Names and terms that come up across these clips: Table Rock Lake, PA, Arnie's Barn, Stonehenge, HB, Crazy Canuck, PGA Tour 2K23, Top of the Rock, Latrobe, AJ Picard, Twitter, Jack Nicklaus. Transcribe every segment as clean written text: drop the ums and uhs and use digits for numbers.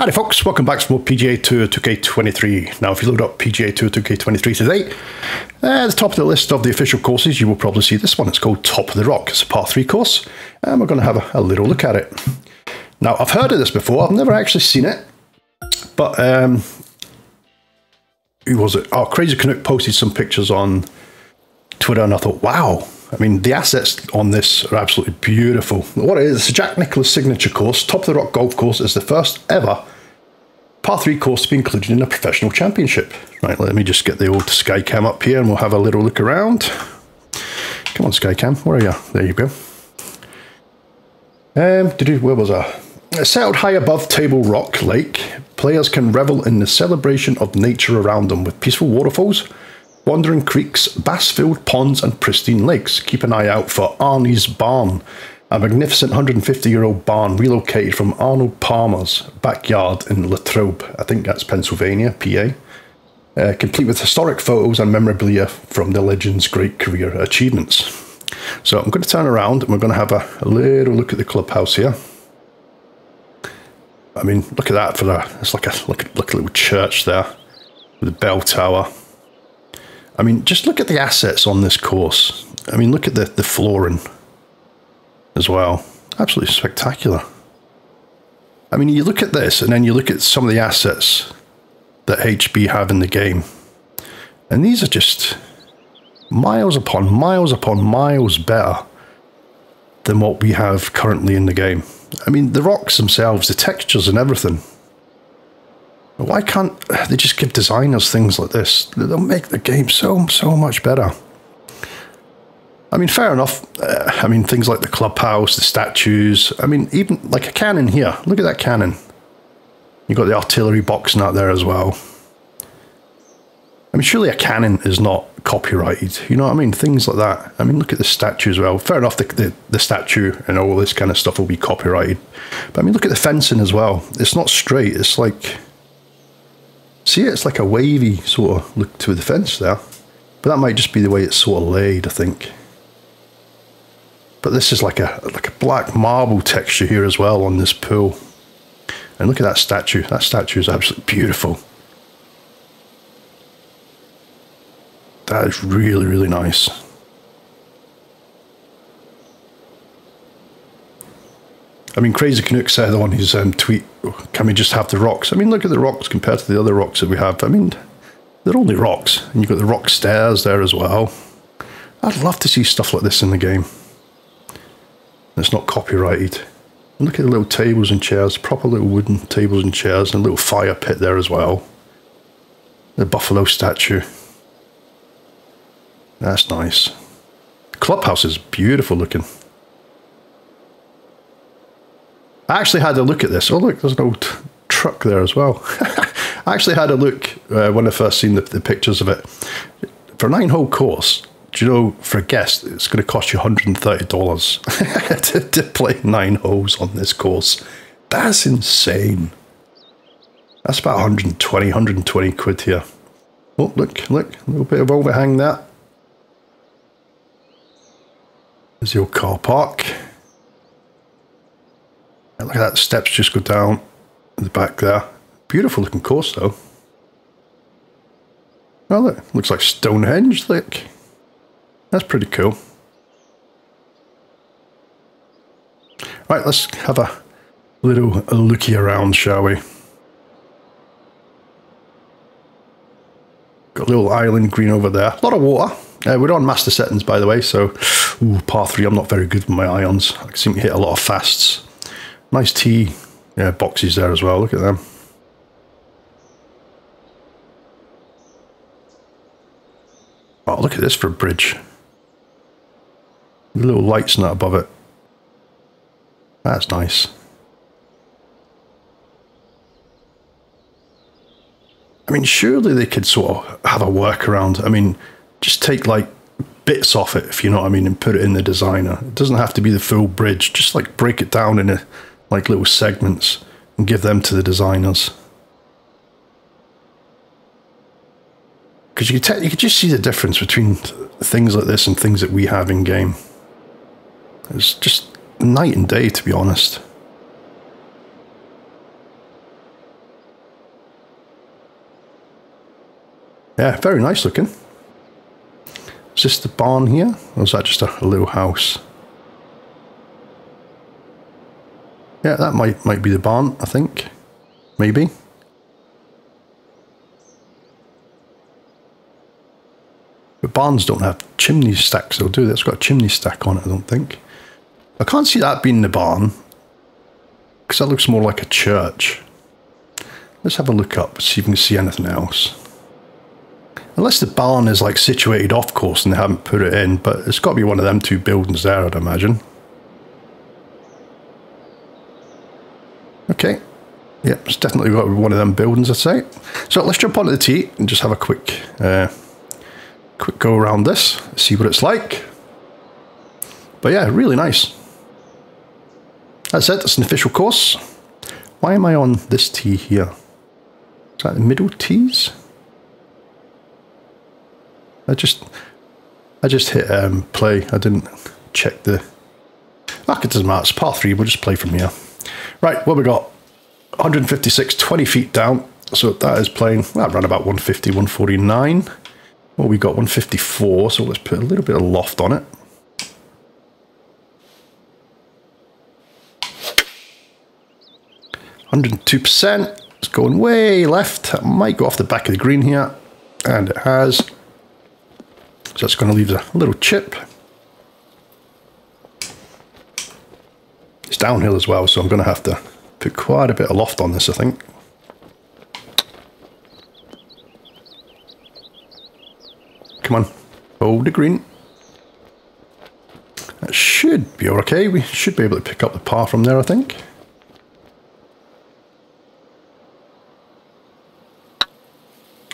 Alright folks, welcome back to more PGA Tour 2K23. Now if you load up PGA Tour 2K23 today, at the top of the list of the official courses you will probably see this one. It's called Top of the Rock. It's a par 3 course and we're going to have a little look at it. Now I've heard of this before, I've never actually seen it, but who was it? Oh, Crazy Canuck posted some pictures on Twitter and I thought, wow, I mean the assets on this are absolutely beautiful. What it is, it's a Jack Nicklaus signature course. Top of the Rock golf course is the first ever par 3 course to be included in a professional championship. Right, let me just get the old Skycam up here and we'll have a little look around. Come on Skycam, where are you? There you go. Where was I? Settled high above Table Rock Lake, players can revel in the celebration of nature around them with peaceful waterfalls, wandering creeks, bass-filled ponds and pristine lakes. Keep an eye out for Arnie's Barn, a magnificent 150-year-old barn relocated from Arnold Palmer's backyard in Latrobe, I think that's Pennsylvania, PA, complete with historic photos and memorabilia from the legend's great career achievements. So I'm going to turn around and we're going to have a little look at the clubhouse here. I mean, look at that for that. It's like a little church there with a bell tower. I mean, just look at the assets on this course. I mean, look at the flooring as well. Absolutely spectacular. I mean, you look at this and then you look at some of the assets that HB have in the game. And these are just miles upon miles upon miles better than what we have currently in the game. I mean, the rocks themselves, the textures and everything. Why can't they just give designers things like this? They'll make the game so much better. I mean, fair enough. I mean, things like the clubhouse, the statues. I mean, even like a cannon here. Look at that cannon. You've got the artillery box out there as well. I mean, surely a cannon is not copyrighted, you know what I mean? Things like that. I mean, look at the statue as well. Fair enough, the statue and all this kind of stuff will be copyrighted. But I mean, look at the fencing as well. It's not straight, it's like... See, it's like a wavy sort of look to the fence there. But that might just be the way it's sort of laid, I think. But this is like a black marble texture here as well on this pool. And look at that statue. That statue is absolutely beautiful. That is really, really nice. I mean, Crazy Canuck said on his tweet, can we just have the rocks? I mean, look at the rocks compared to the other rocks that we have. I mean, they're only rocks. And you've got the rock stairs there as well. I'd love to see stuff like this in the game. It's not copyrighted. And look at the little tables and chairs, proper little wooden tables and chairs, and a little fire pit there as well. The buffalo statue. That's nice. The clubhouse is beautiful looking. I actually had a look at this. Oh look, there's an old truck there as well. I actually had a look when I first seen the pictures of it. For a 9-hole course, do you know, for a guest, it's going to cost you $130 to play 9 holes on this course. That's insane. That's about 120 quid here. Oh look, a little bit of overhang there. There's your car park. And look at that, the steps just go down in the back there. Beautiful looking course though. Well, look, looks like Stonehenge, look. That's pretty cool. Right, let's have a little looky around, shall we? Got a little island green over there. A lot of water. We're on master settings, by the way, so... Ooh, par 3, I'm not very good with my irons. I seem to hit a lot of fasts. Nice tee boxes there as well, look at them. Oh, look at this for a bridge. The little lights nut above it. That's nice. I mean, surely they could sort of have a workaround. I mean, just take like bits off it, if you know what I mean, and put it in the designer. It doesn't have to be the full bridge, just like break it down in like little segments and give them to the designers. Because you could just see the difference between things like this and things that we have in game. It's just night and day, to be honest. Yeah, very nice looking. Is this the barn here? Or is that just a little house? Yeah, that might be the barn, I think. Maybe. But barns don't have chimney stacks, though, do they? It's got a chimney stack on it, I don't think. I can't see that being the barn, because that looks more like a church. Let's have a look up, see if we can see anything else. Unless the barn is like situated off course and they haven't put it in, but it's got to be one of them two buildings there, I'd imagine. Okay. Yep, it's definitely got to be one of them buildings, I'd say. So let's jump onto the tee and just have a quick... quick go around this, see what it's like. But yeah, really nice. That's it, it's an official course. Why am I on this tee here? Is that the middle tees? I just hit play. I didn't check the... Fuck, it doesn't matter, it's par 3, we'll just play from here. Right, what we got? 156, 20 feet down. So that is playing, that ran about 150, 149. Well, we got 154, so let's put a little bit of loft on it. %, it's going way left. It might go off the back of the green here, and it has. So it's going to leave a little chip. It's downhill as well, so I'm going to have to put quite a bit of loft on this, I think. Come on, hold the green. That should be okay. We should be able to pick up the par from there, I think.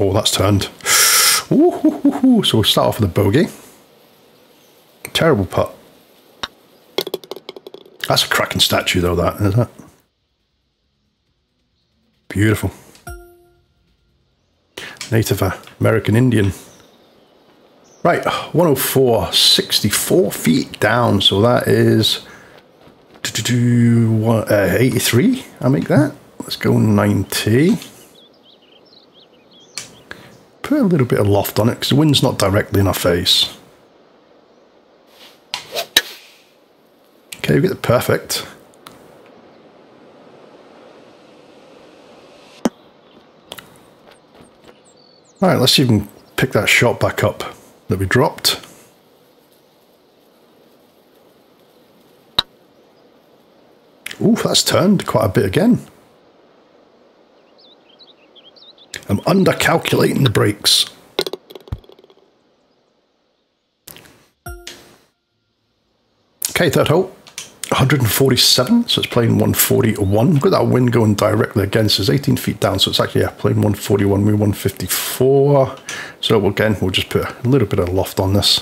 Oh, that's turned. Ooh. So we'll start off with a bogey. Terrible putt. That's a cracking statue, though, that, isn't it? Beautiful. Native American Indian. Right, 104, 64 feet down, so that is 83, I'll make that. Let's go 90. Put a little bit of loft on it, because the wind's not directly in our face. Okay, we get the perfect. All right, let's see if we can pick that shot back up that we dropped. Ooh, that's turned quite a bit again. I'm under calculating the breaks. Okay, third hole, 147, so it's playing 141. We've got that wind going directly against us, 18 feet down, so it's actually, yeah, playing 141, we're 154. So again, we'll just put a little bit of loft on this.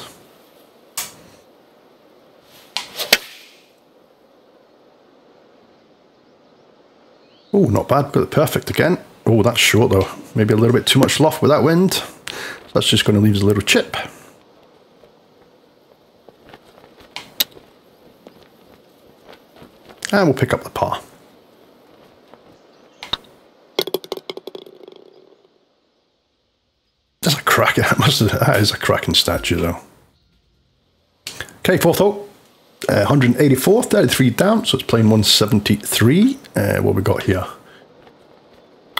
Oh, not bad, got it perfect again. Oh, that's short though, maybe a little bit too much loft with that wind. So that's just going to leave us a little chip. And we'll pick up the par. That's a cracker. That is a cracking statue, though. Okay, fourth hole. 184, 33 down, so it's playing 173. What we got here?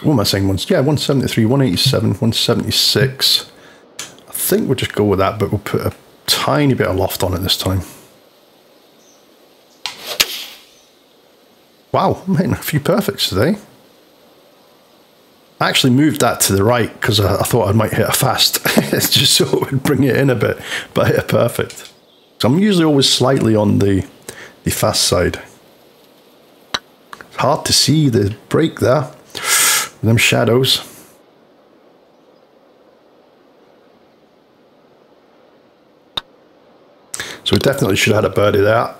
What am I saying? Yeah, 173, 187, 176. I think we'll just go with that, but we'll put a tiny bit of loft on it this time. Wow, I'm hitting a few perfects today. I actually moved that to the right because I thought I might hit a fast. It's just so it would bring it in a bit, but I hit a perfect. So I'm usually always slightly on the fast side. It's hard to see the break there, with them shadows. So we definitely should have had a birdie there.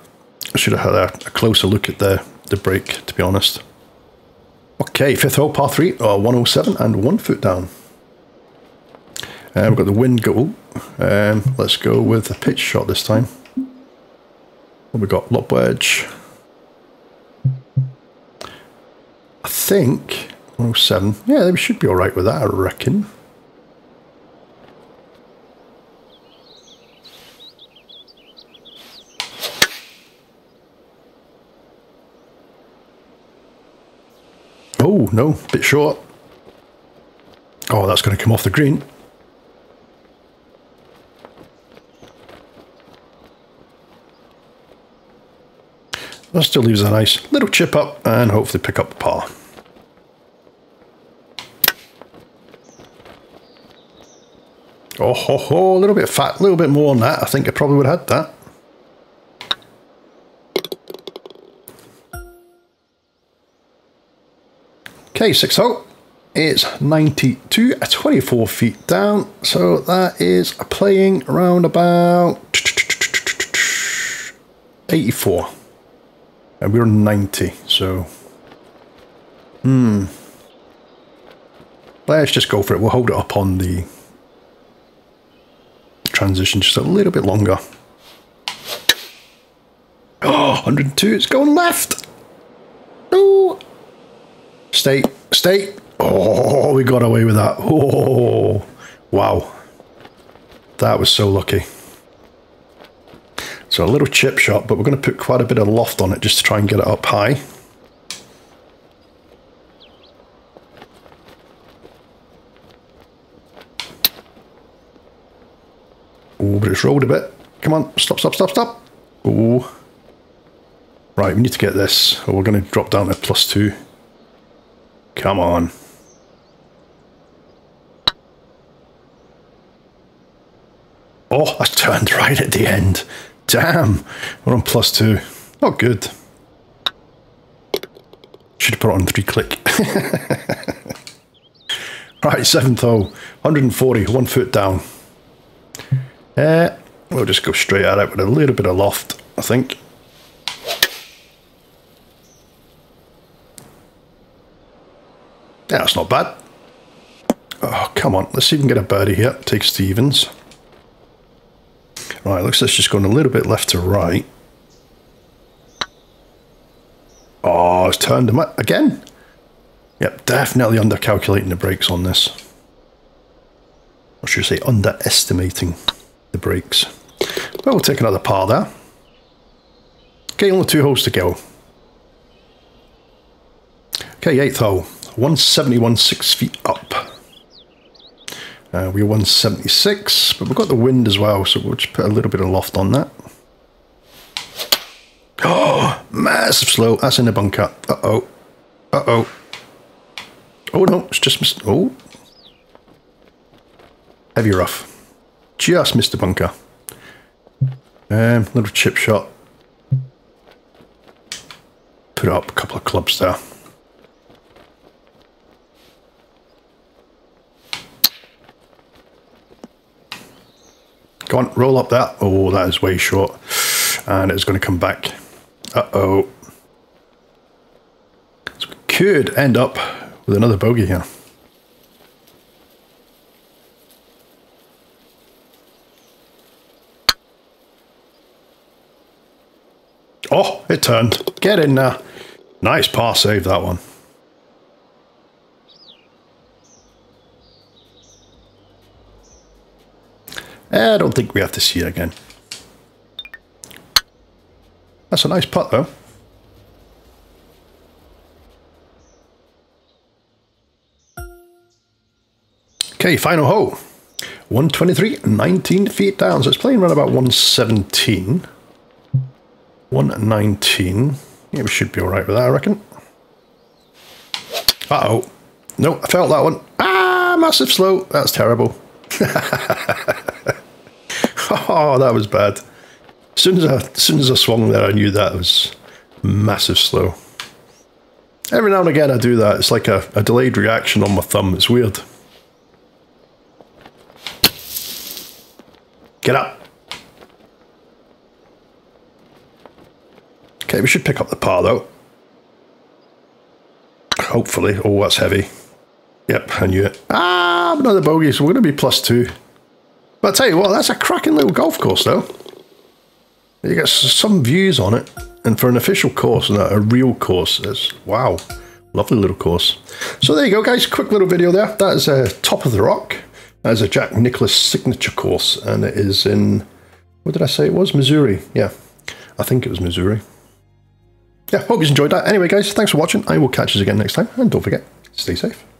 I should have had a closer look at the break, to be honest. Okay, fifth hole, par 3, 107 and 1 foot down. We've got the wind go. Let's go with a pitch shot this time. What have we got? Lob wedge. I think 107. Yeah, we should be all right with that, I reckon. Oh, no, bit short. Oh, that's going to come off the green. That still leaves a nice little chip up and hopefully pick up the par. Oh ho ho, a little bit of fat, a little bit more than that. I think I probably would have had that. Okay, 6th hole. It's 92 at 24 feet down. So that is playing around about 84. And we're 90, so... Let's just go for it. We'll hold it up on the transition just a little bit longer. Oh, 102. It's going left. No. Stay. Stay. Oh, we got away with that. Oh, wow. That was so lucky. So a little chip shot, but we're going to put quite a bit of loft on it just to try and get it up high. Oh, but it's rolled a bit. Come on, stop, stop, stop, stop. Oh. Right, we need to get this. Oh, we're going to drop down to +2. Come on. Oh, I turned right at the end. Damn, we're on +2. Not good. Should have put it on 3-click. Right, 7th hole, 140, 1 foot down. We'll just go straight at it with a little bit of loft, I think. Yeah, that's not bad. Oh, come on, let's see if we can get a birdie here. Take Stevens. Right, looks like it's just going a little bit left to right. Oh, it's turned him up again. Yep, definitely undercalculating the brakes on this. Or should I say underestimating the brakes. But we'll take another par there. Okay, only 2 holes to go. Okay, 8th hole. 171, 6 feet up. We're 176, but we've got the wind as well, so we'll just put a little bit of loft on that. Oh, massive slow. That's in the bunker. Uh-oh. Uh-oh. Oh, no, it's just missed. Oh. Heavy rough. Just missed the bunker. Little chip shot. Put up a couple of clubs there. Go on, roll up that. Oh, that is way short. And it's going to come back. Uh-oh. So we could end up with another bogey here. Oh, it turned. Get in there. Nice par save, that one. I don't think we have to see it again. That's a nice putt, though. Okay, final hole. 123, 19 feet down. So it's playing around about 117. 119. Yeah, we should be all right with that, I reckon. Uh-oh. No, I felt that one. Ah, massive slow. That's terrible. Oh, that was bad. As soon as I swung there, I knew that was massive slow. Every now and again I do that. It's like a delayed reaction on my thumb. It's weird. Get up. Okay, we should pick up the par, though. Hopefully. Oh, that's heavy. Yep, I knew it. Ah, another bogey, so we're going to be +2. But I tell you what, that's a cracking little golf course, though. You get some views on it. And for an official course, and a real course, it's, wow, lovely little course. So there you go, guys. Quick little video there. That is a Top of the Rock. That is a Jack Nicklaus signature course. And it is in, what did I say it was? Missouri. Yeah, I think it was Missouri. yeah, hope you enjoyed that. Anyway guys, thanks for watching. I will catch you again next time, and don't forget, stay safe.